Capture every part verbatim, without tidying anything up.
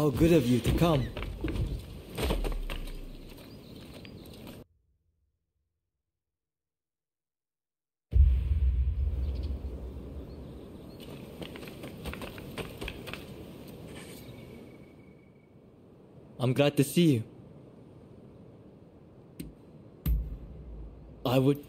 How good of you to come. I'm glad to see you. I would...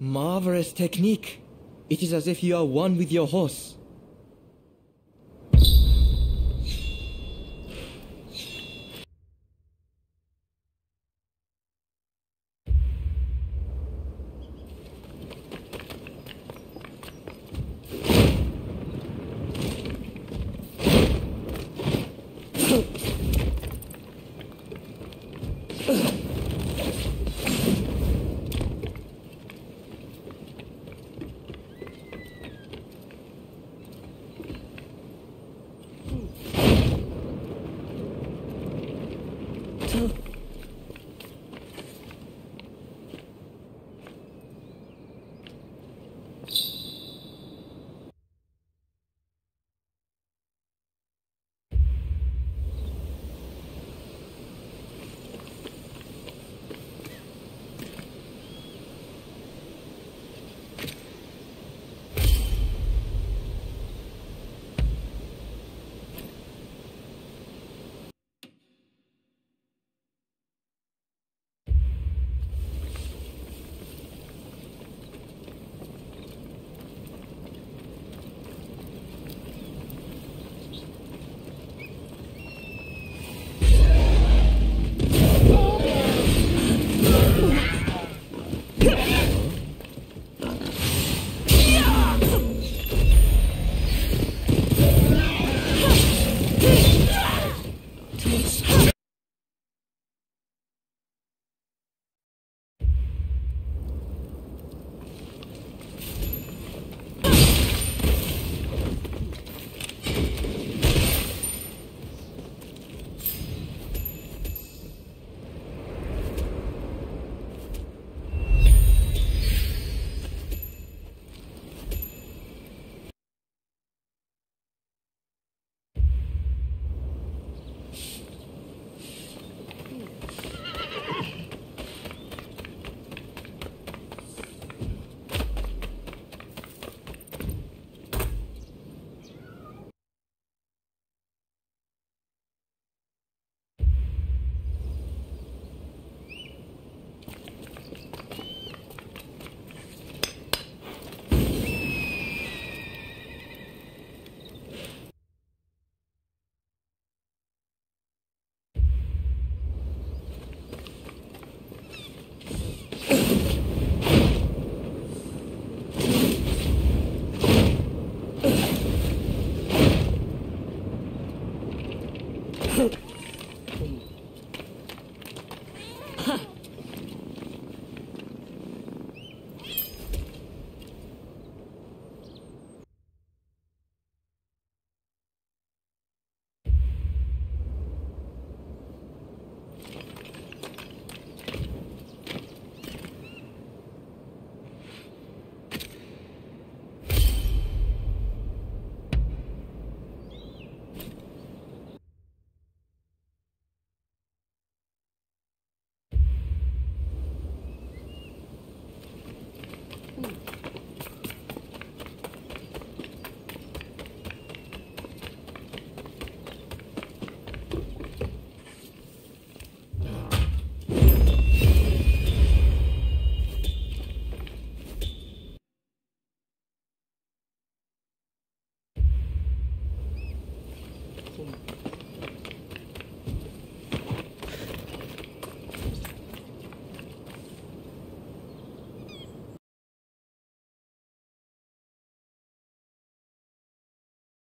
Marvelous technique. It is as if you are one with your horse. Oh.